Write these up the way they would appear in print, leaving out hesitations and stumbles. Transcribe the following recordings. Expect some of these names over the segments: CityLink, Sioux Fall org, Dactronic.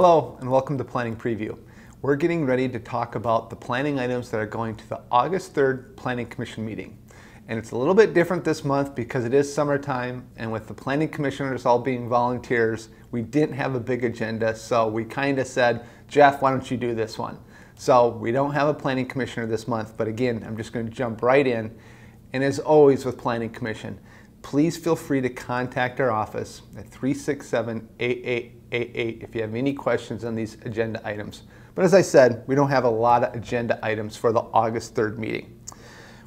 Hello and welcome to Planning Preview. We're getting ready to talk about the planning items that are going to the August 3rd Planning Commission meeting. And it's a little bit different this month because it is summertime, and with the planning commissioners all being volunteers, we didn't have a big agenda, so we kind of said, Jeff, why don't you do this one? So we don't have a planning commissioner this month, but again, I'm just going to jump right in. And as always with Planning Commission, please feel free to contact our office at 367-8888 if you have any questions on these agenda items. But as I said, we don't have a lot of agenda items for the August 3rd meeting.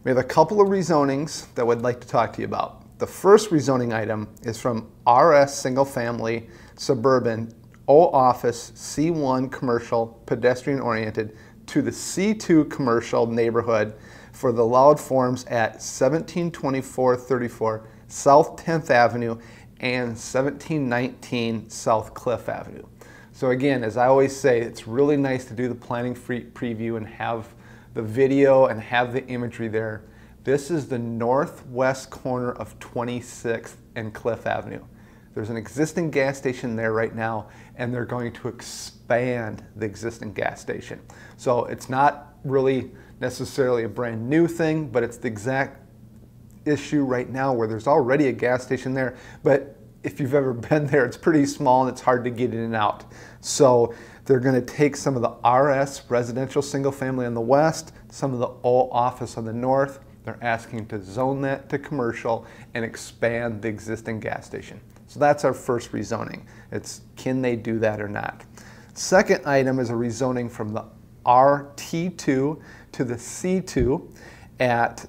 We have a couple of rezonings that we'd like to talk to you about. The first rezoning item is from RS Single Family Suburban O Office C1 Commercial Pedestrian Oriented to the C2 Commercial Neighborhood for the allowed forms at 172434 South 10th Avenue and 1719 South Cliff Avenue. So again, as I always say, it's really nice to do the planning preview and have the video and have the imagery there. This is the northwest corner of 26th and Cliff Avenue. There's an existing gas station there right now, and they're going to expand the existing gas station. So it's not really necessarily a brand new thing, but it's the exact issue right now where there's already a gas station there, but if you've ever been there, it's pretty small and it's hard to get in and out. So they're going to take some of the RS residential single family on the west, some of the O office on the north. They're asking to zone that to commercial and expand the existing gas station. So that's our first rezoning. It's can they do that or not? Second item is a rezoning from the RT2 to the C2 at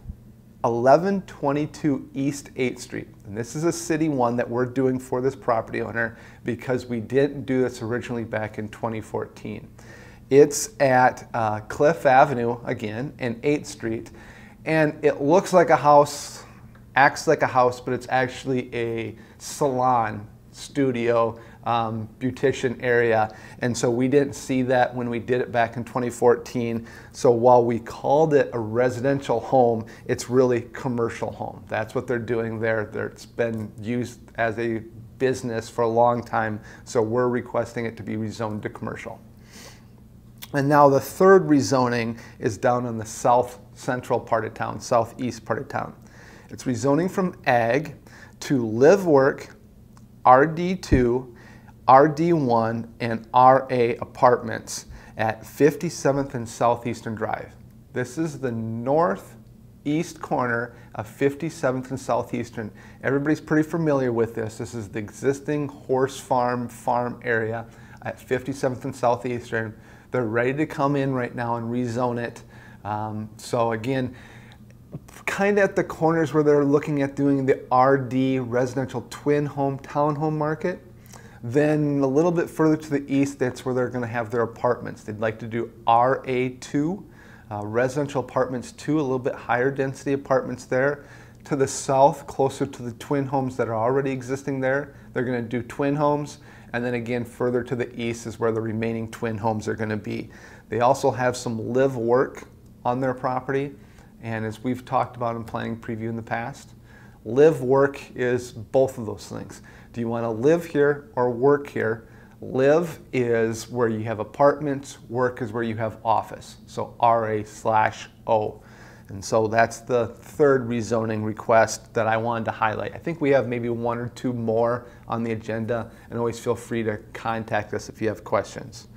1122 East 8th Street. And this is a city one that we're doing for this property owner because we didn't do this originally back in 2014. It's at Cliff Avenue again and 8th Street. And it looks like a house, acts like a house, but it's actually a salon, studio, beautician area. And so we didn't see that when we did it back in 2014. So while we called it a residential home, it's really commercial home. That's what they're doing there. It's been used as a business for a long time. So we're requesting it to be rezoned to commercial. And now the third rezoning is down in the south central part of town, southeast part of town. It's rezoning from ag to live work, RD2, RD1, and RA apartments at 57th and Southeastern Drive. This is the northeast corner of 57th and Southeastern. Everybody's pretty familiar with this. This is the existing horse farm area at 57th and Southeastern. They're ready to come in right now and rezone it. So again, kind of at the corners where they're looking at doing the RD residential twin home townhome market. Then a little bit further to the east, that's where they're going to have their apartments. They'd like to do RA2, residential apartments 2, a little bit higher density apartments there. To the south, closer to the twin homes that are already existing there, they're going to do twin homes. And then again, further to the east is where the remaining twin homes are going to be. They also have some live work on their property. And as we've talked about in planning preview in the past, live work is both of those things. Do you want to live here or work here? Live is where you have apartments, work is where you have office. So RA/O. And so that's the third rezoning request that I wanted to highlight. I think we have maybe one or two more on the agenda, and always feel free to contact us if you have questions.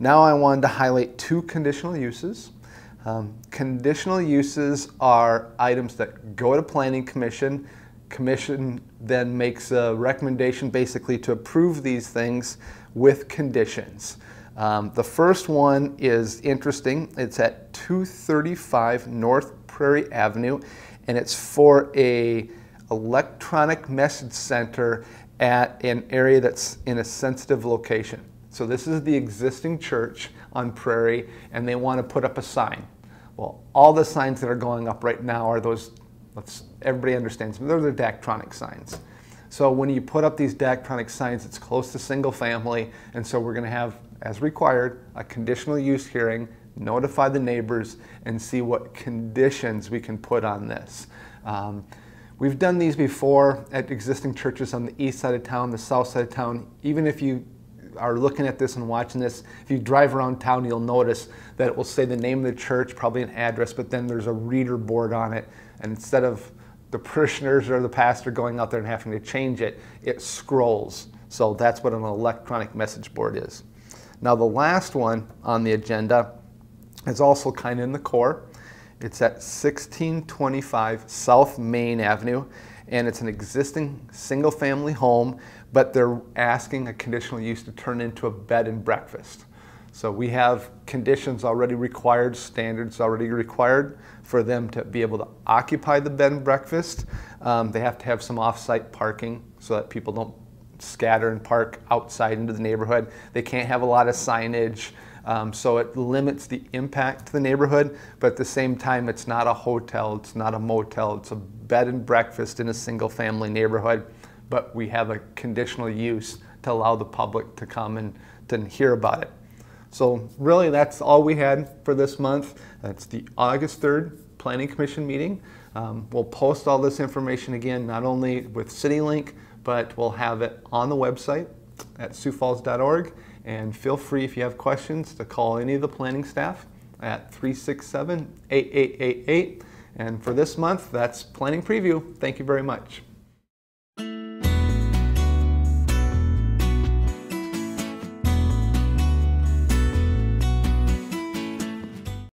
Now I wanted to highlight two conditional uses. Conditional uses are items that go to Planning Commission. Commission then makes a recommendation basically to approve these things with conditions. The first one is interesting. It's at 235 North Prairie Avenue, and it's for an electronic message center at an area that's in a sensitive location. So this is the existing church on Prairie, and they want to put up a sign. Well, all the signs that are going up right now are those, everybody understands them, they're the Dactronic signs. So when you put up these Dactronic signs, it's close to single family, and so we're going to have, as required, a conditional use hearing, notify the neighbors, and see what conditions we can put on this. We've done these before at existing churches on the east side of town, the south side of town. Even if you are looking at this and watching this, if you drive around town, you'll notice that it will say the name of the church, probably an address, but then there's a reader board on it. And instead of the parishioners or the pastor going out there and having to change it, it scrolls. So that's what an electronic message board is. Now the last one on the agenda is also kind of in the core. It's at 1625 South Main Avenue, and it's an existing single-family home, but they're asking a conditional use to turn into a bed and breakfast. So we have conditions already required, standards already required for them to be able to occupy the bed and breakfast. They have to have some off-site parking so that people don't scatter and park outside into the neighborhood. They can't have a lot of signage, so it limits the impact to the neighborhood, but at the same time it's not a hotel, it's not a motel, it's a bed and breakfast in a single-family neighborhood, but we have a conditional use to allow the public to come and to hear about it. So really that's all we had for this month. That's the August 3rd Planning Commission meeting. We'll post all this information again, not only with CityLink, but we'll have it on the website at siouxfalls.org. And feel free, if you have questions, to call any of the planning staff at 367-8888. And for this month, that's Planning Preview. Thank you very much.